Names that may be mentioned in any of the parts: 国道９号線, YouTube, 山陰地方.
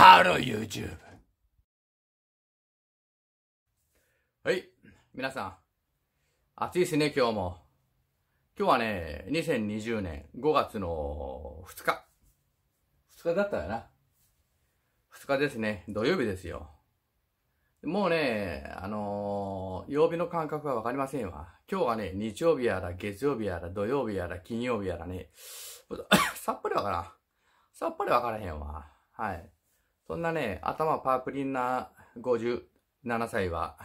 ハロー YouTube。 はい、皆さん。暑いですね、今日も。今日はね、2020年5月の2日。2日だったよな。2日ですね、土曜日ですよ。もうね、曜日の感覚はわかりませんわ。今日はね、日曜日やら、月曜日やら、土曜日やら、金曜日やらね、さっぱりわからん。さっぱりわからへんわ。はい。そんなね、頭パープリンな57歳は、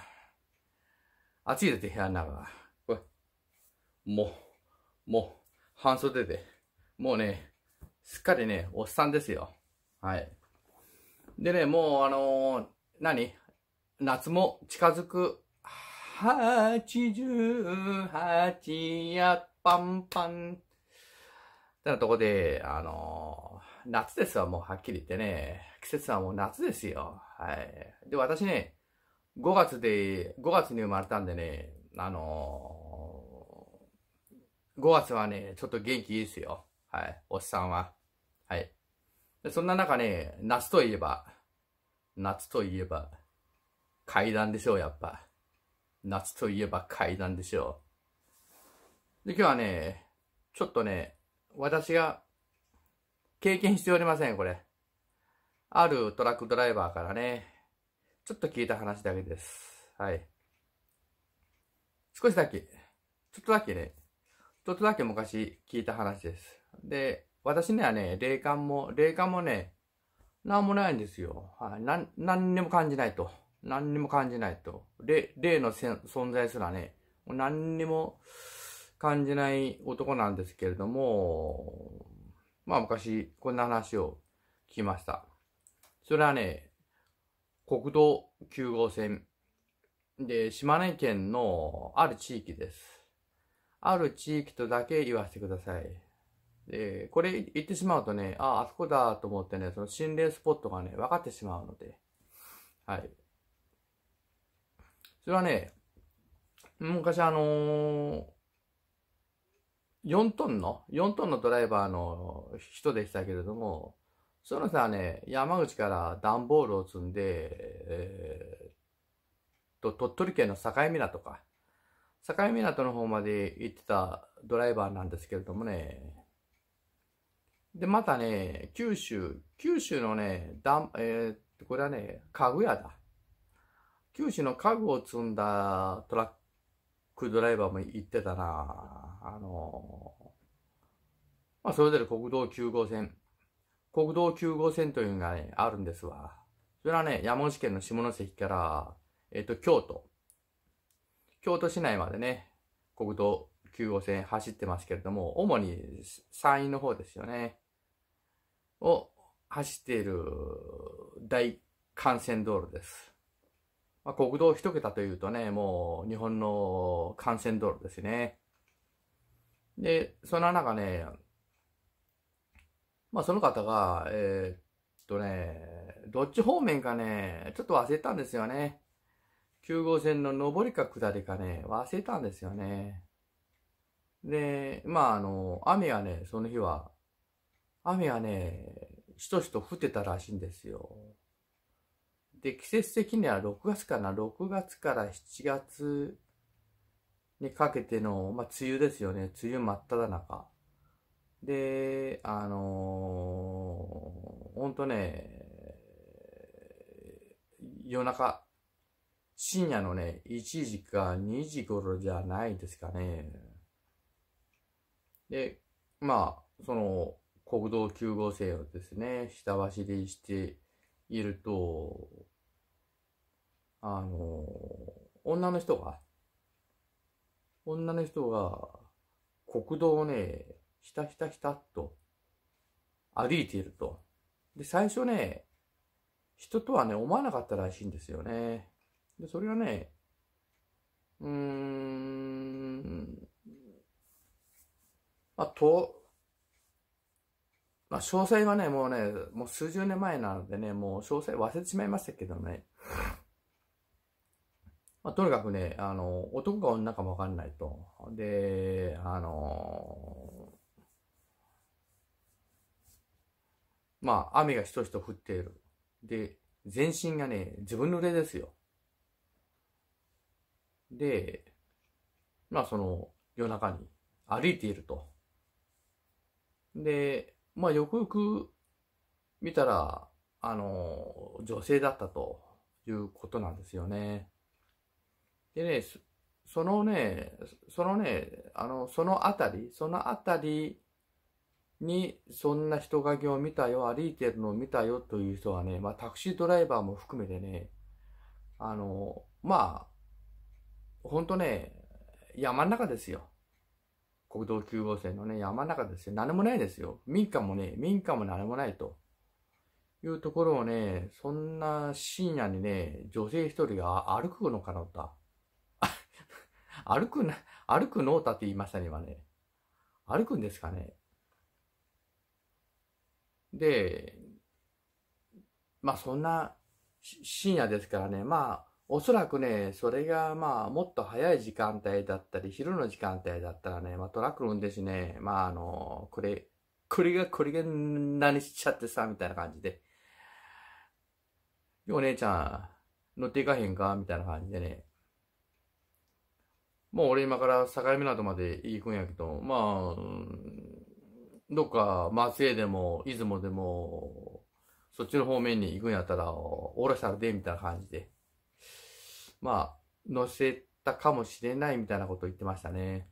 暑いです、部屋の中が。これ、もう、半袖で。もうね、すっかりね、おっさんですよ。はい。でね、もう夏も近づく。88やパンパン。ってなとこで、夏ですわ、もうはっきり言ってね。季節はもう夏ですよ。はい。で、私ね、5月に生まれたんでね、5月はね、ちょっと元気いいですよ。はい。おっさんは。はい。で、そんな中ね、夏といえば、階段でしょう、やっぱ。夏といえば階段でしょう。で、今日はね、ちょっとね、私が、経験しておりません、これ。あるトラックドライバーからね、ちょっと聞いた話だけです。はい。ちょっとだけ昔聞いた話です。で、私にはね、霊感もね、なんもないんですよ。はい。なんにも感じないと。何にも感じないと。霊の存在すらね、何にも感じない男なんですけれども、まあ昔、こんな話を聞きました。それはね、国道9号線で、島根県のある地域です。ある地域とだけ言わせてください。で、これ言ってしまうとね、あそこだと思ってね、その心霊スポットがね、分かってしまうので、はい。それはね、昔4トンのドライバーの人でしたけれども、その人はね、山口から段ボールを積んで、鳥取県の境港か。境港の方まで行ってたドライバーなんですけれどもね。で、またね、九州のね、これはね、家具屋だ。九州の家具を積んだトラックドライバーも行ってたな。まあ、それぞれ国道9号線というのがね、あるんですわ。それはね、山口県の下関から、京都市内までね、国道9号線走ってますけれども、主に山陰の方ですよね。を走っている大幹線道路です。まあ、国道一桁というとね、もう日本の幹線道路ですね。で、その中ね、まあその方が、どっち方面かね、ちょっと忘れたんですよね。9号線の上りか下りかね、忘れたんですよね。で、まあ雨がね、その日は、雨がね、しとしと降ってたらしいんですよ。で、季節的には6月から7月にかけての、まあ、梅雨ですよね。梅雨真っただ中。で、ほんとね、夜中、深夜のね、1時か2時頃じゃないですかね。で、まあ、その、国道9号線をですね、下走りしていると、女の人が国道をね、ひたひたひたっと歩いていると。で、最初ね、人とはね、思わなかったらしいんですよね。で、それはね、まあ、詳細はね、もう数十年前なのでね、もう詳細忘れてしまいましたけどね。まあ、とにかくね、男か女かもわかんないと。で、まあ、雨がひとひと降っている。で、全身がね、ずぶ濡れですよ。で、まあその夜中に歩いていると。で、まあよくよく見たら、女性だったということなんですよね。でね、そのあたりに、そんな人影を見たよ、歩いてるのを見たよという人はね、まあタクシードライバーも含めてね、まあ、ほんとね、山の中ですよ。国道9号線のね、山の中ですよ。何もないですよ。民家も何もないというところをね、そんな深夜にね、女性一人が歩くのかなとか。歩くのーたって言いましたね、今ね。歩くんですかね。で、まあそんな深夜ですからね、まあおそらくね、それがまあもっと早い時間帯だったり、昼の時間帯だったらね、まあトラックの運転手ね、まあこれが何しちゃってさ、みたいな感じで、お姉ちゃん乗っていかへんかみたいな感じでね、もう俺今から境港まで行くんやけど、まあ、どっか松江でも出雲でもそっちの方面に行くんやったら降ろしたらでみたいな感じで、まあ乗せたかもしれないみたいなことを言ってましたね。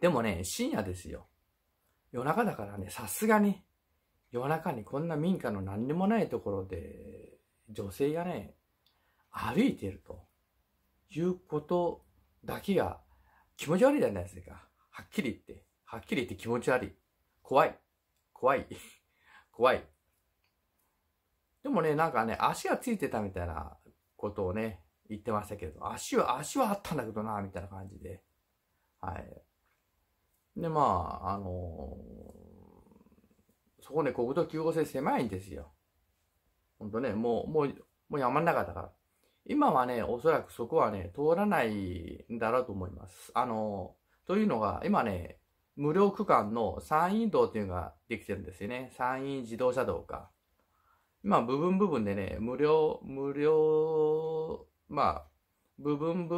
でもね、深夜ですよ。夜中だからね、さすがに夜中にこんな民家の何にもないところで女性がね歩いているということだけが気持ち悪いじゃないですか。はっきり言って気持ち悪い。怖い。でもね、なんかね、足がついてたみたいなことをね、言ってましたけど、足はあったんだけどな、みたいな感じで。はい。で、まあ、そこね、国道9号線狭いんですよ。ほんとね、もう山の中だから。今はね、おそらくそこはね、通らないんだろうと思います。というのが、今ね、無料区間の山陰道っていうのができてるんですよね。山陰自動車道か。まあ、部分でね、部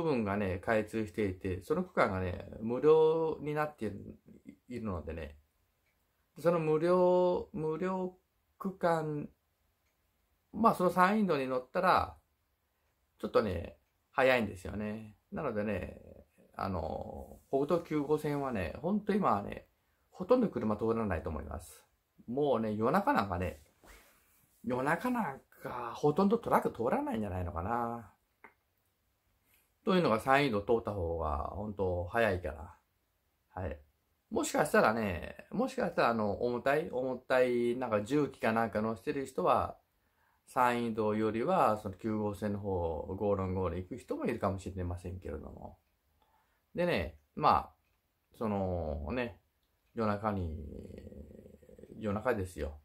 分がね、開通していて、その区間がね、無料になっているのでね、その無料区間、まあ、その山陰道に乗ったら、ちょっとね、早いんですよね。なのでね、国道9号線はね、ほんと今はね、ほとんど車通らないと思います。もうね、夜中なんか、ほとんどトラック通らないんじゃないのかな。というのが山陰道通った方が、ほんと早いから。はい。もしかしたら重たい、なんか重機かなんか乗せてる人は、山陰道よりは、その9号線の方、504行く人もいるかもしれませんけれども。でね、まあ、そのね、夜中ですよ。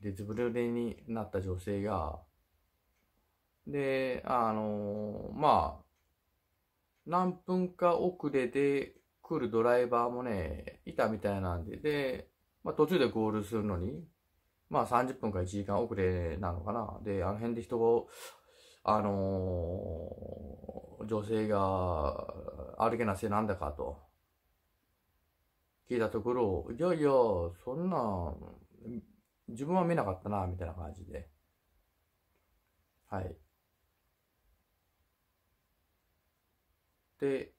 で、ずぶ濡れになった女性が、で、まあ、何分か遅れで来るドライバーもね、いたみたいなんで、で、まあ途中で合流するのに、まあ30分か1時間遅れなのかな。で、あの辺で人を、女性が歩けなせいなんだかと聞いたところ、いやいや、そんな、自分は見なかったな、みたいな感じで。はい。で、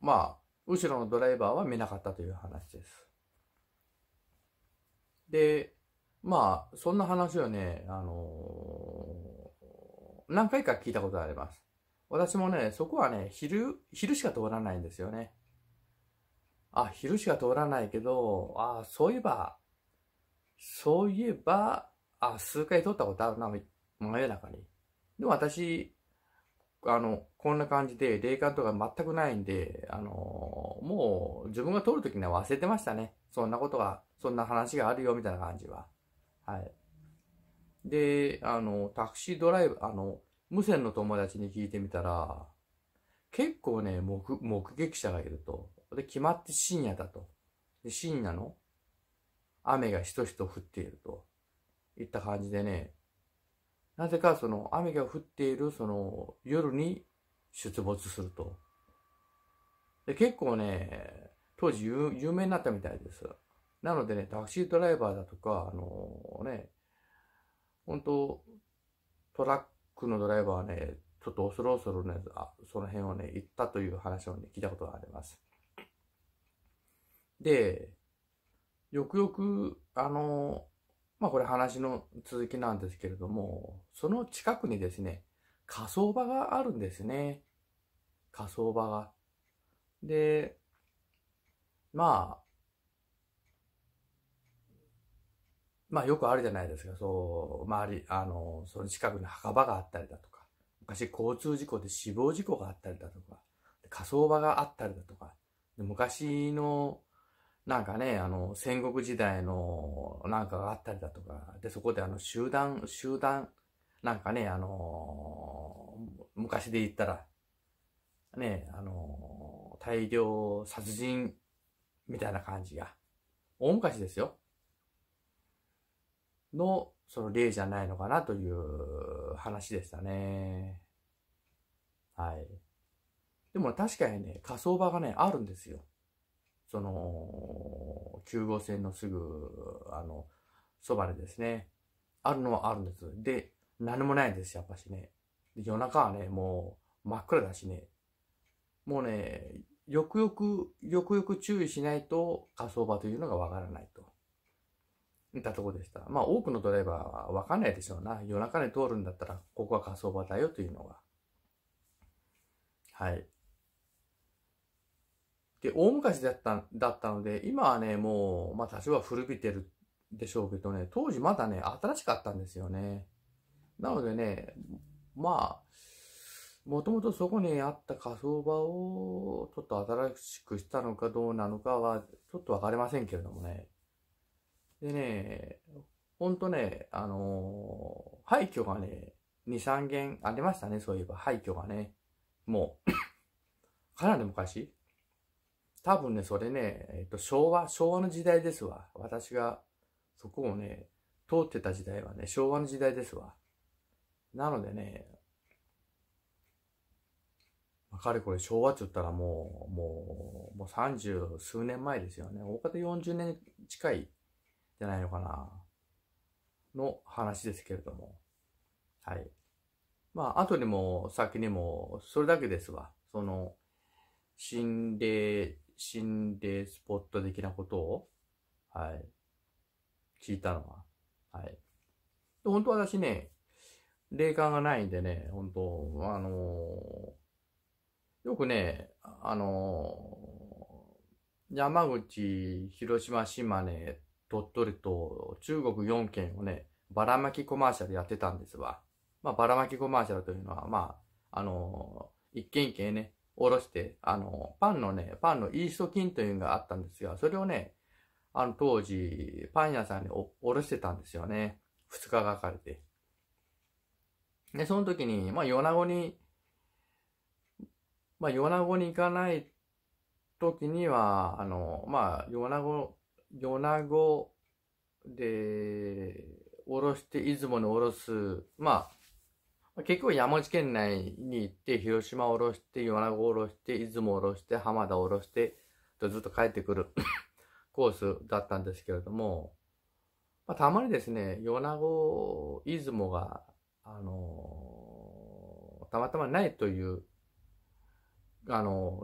まあ、後ろのドライバーは見なかったという話です。で、まあ、そんな話をね、何回か聞いたことがあります。私もね、そこはね、昼しか通らないんですよね。あ、昼しか通らないけど、あ、そういえば、あ、数回通ったことあるな、真夜中に。でも私、こんな感じで、霊感とか全くないんで、もう自分が通るときには忘れてましたね。そんな話があるよ、みたいな感じは。はい。で、タクシードライブ、無線の友達に聞いてみたら、結構ね、目撃者がいると。で、決まって深夜だと。で、深夜の雨がひとひと降っていると。いった感じでね、なぜかその雨が降っているその夜に出没すると。で結構ね、当時有名になったみたいです。なのでね、タクシードライバーだとか、本当トラックのドライバーはね、ちょっと恐る恐るね、その辺をね、行ったという話をね、聞いたことがあります。で、よくよく、これ話の続きなんですけれども、その近くにですね、火葬場があるんですね。火葬場が。で、まあよくあるじゃないですか、その近くに墓場があったりだとか、昔交通事故で死亡事故があったりだとか、火葬場があったりだとか、で昔の、なんかね、戦国時代のなんかがあったりだとか、で、そこで集団、なんかね、昔で言ったら、ね、大量殺人みたいな感じが、大昔ですよ。の、その例じゃないのかなという話でしたね。はい。でも確かにね、火葬場がね、あるんですよ。その9号線のすぐそばでですね、あるのはあるんです。で、何もないんですやっぱしね。夜中はね、もう真っ暗だしね、もうね、よくよく注意しないと火葬場というのがわからないといったところでした。まあ多くのドライバーはわかんないでしょうな。夜中に通るんだったらここは火葬場だよというのが、はい。で、大昔だったので、今はね、もう、多少は古びてるでしょうけどね、当時まだね、新しかったんですよね。なのでね、もともとそこにあった火葬場を、ちょっと新しくしたのかどうなのかは、ちょっとわかりませんけれどもね。でね、ほんとね、廃墟がね、2、3軒ありましたね、そういえば。廃墟がね、もう、かなり昔。多分ね、それね、昭和の時代ですわ。私がそこをね、通ってた時代はね、昭和の時代ですわ。なのでね、かれこれ昭和って言ったらもう30数年前ですよね。大方40年近いじゃないのかな、の話ですけれども。はい。後にも先にも、それだけですわ。その、心霊スポット的なことを、はい、聞いたのは、はい。で、本当私ね、霊感がないんでね、本当よくね、山口、広島、島根、鳥取と中国4県をね、ばらまきコマーシャルやってたんですわ。ばらまきコマーシャルというのは、一軒一軒ね、おろして、パンのイースト菌というのがあったんですが、それをね、当時、パン屋さんにおろしてたんですよね。2日がかりで。で、その時に、米子に行かない時には、米子でおろして、出雲におろす、結局山口県内に行って、広島おろして、米子おろして、出雲おろして、浜田おろして、とずっと帰ってくるコースだったんですけれども、たまにですね、米子、出雲が、たまたまないという、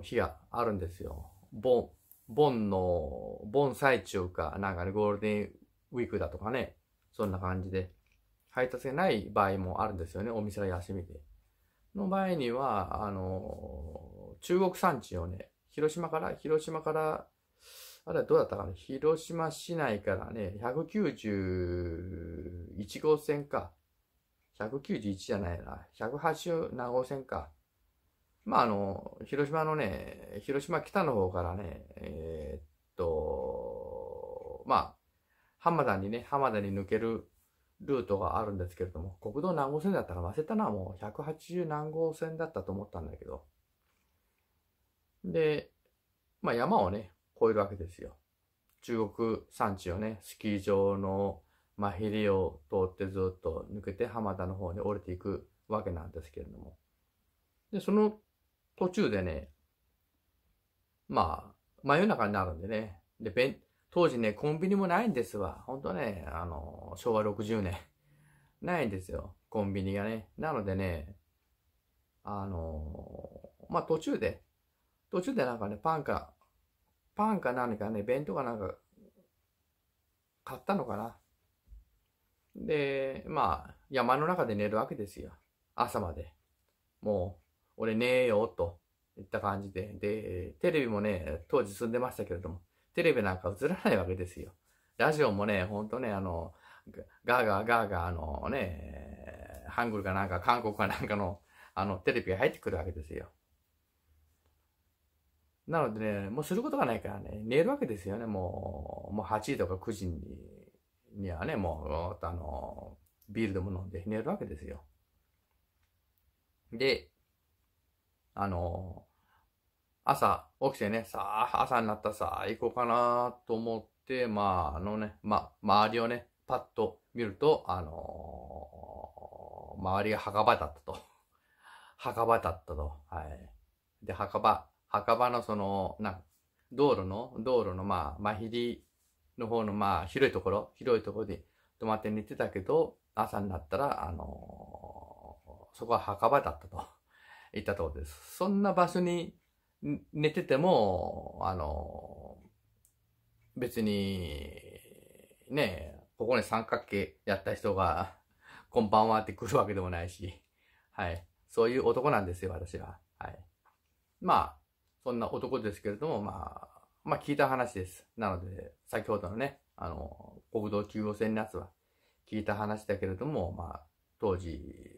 日があるんですよ。盆最中か、なんかね、ゴールデンウィークだとかね、そんな感じで。配達がない場合もあるんですよね。お店が休みで。の場合には、中国山地をね、広島から、あれはどうだったかな、広島市内からね、191号線か。191じゃないな。187号線か。広島のね、広島北の方からね、浜田に抜ける、ルートがあるんですけれども、国道何号線だったら忘れたな、もう180何号線だったと思ったんだけど。で、山をね、越えるわけですよ。中国山地をね、スキー場の、まあ、へりを通ってずっと抜けて浜田の方に降りていくわけなんですけれども。で、その途中でね、まあ、真夜中になるんでね。で、当時ね、コンビニもないんですわ。ほんとね、昭和60年。ないんですよ、コンビニがね。なのでね、まあ、途中でなんかね、パンか何かね、弁当かなんか、買ったのかな。で、まあ、山の中で寝るわけですよ。朝まで。もう、俺寝ようといった感じで。で、テレビもね、当時住んでましたけれども、テレビなんか映らないわけですよ。ラジオもね、ほんとね、ガーガーハングルかなんか、韓国かなんかの、テレビが入ってくるわけですよ。なのでね、もうすることがないからね、寝るわけですよね、もう8時とか9時にはね、もう、ビールでも飲んで寝るわけですよ。で、朝起きてね、さあ、朝になったさあ、行こうかなと思って、まあ、周りをね、パッと見ると、周りが墓場だったと。墓場だったと。はい。で、墓場のその、道路のまあ、真昼の方のまあ、広いところで泊まって寝てたけど、朝になったら、そこは墓場だったと言ったところです。そんな場所に寝てても、別に、ね、ここに三角形やった人が、こんばんはって来るわけでもないし、はい。そういう男なんですよ、私は。はい。まあ、そんな男ですけれども、まあ聞いた話です。なので、先ほどのね、国道9号線のやつは聞いた話だけれども、まあ、当時、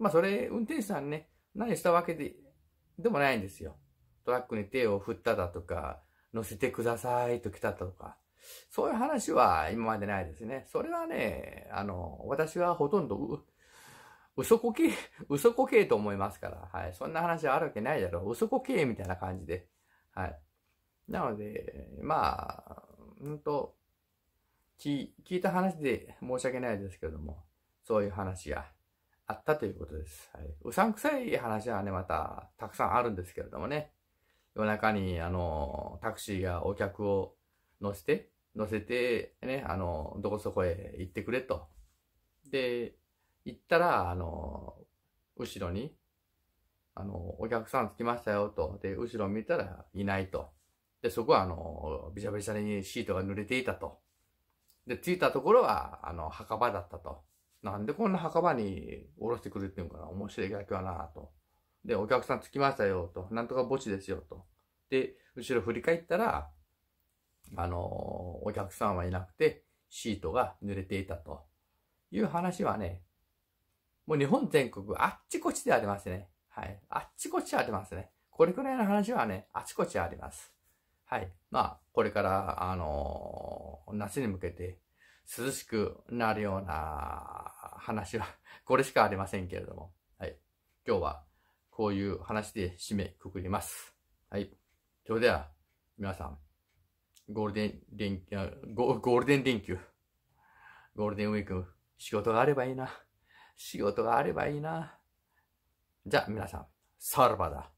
まあそれ、運転手さんね、何したわけでもないんですよ。トラックに手を振っただとか、乗せてくださいと来ただとか、そういう話は今までないですね。それはね、私はほとんど、嘘こけと思いますから、はい。そんな話はあるわけないだろう。嘘こけみたいな感じで。はい。なので、まあ、聞いた話で申し訳ないですけれども、そういう話があったということです。はい。うさんくさい話はね、また、たくさんあるんですけれどもね。夜中に、タクシーがお客を乗せて、ね、どこそこへ行ってくれと。で、行ったら、後ろに、お客さん着きましたよと。で、後ろ見たらいないと。で、そこは、びしゃびしゃにシートが濡れていたと。で、着いたところは、墓場だったと。なんでこんな墓場に降ろしてくれっていうのかな。面白い客はなぁと。で、お客さん着きましたよと。なんとか墓地ですよと。で、後ろ振り返ったら、お客さんはいなくて、シートが濡れていたと。いう話はね、もう日本全国あっちこっちでありますね。はい。あっちこっちでありますね。これくらいの話はね、あちこちであります。はい。まあ、これから、夏に向けて涼しくなるような話は、これしかありませんけれども。はい。今日はこういう話で締めくくります。はい。それでは、皆さん、ゴールデン連休。ゴールデンウィーク、仕事があればいいな。じゃあ皆さん、さらばだ。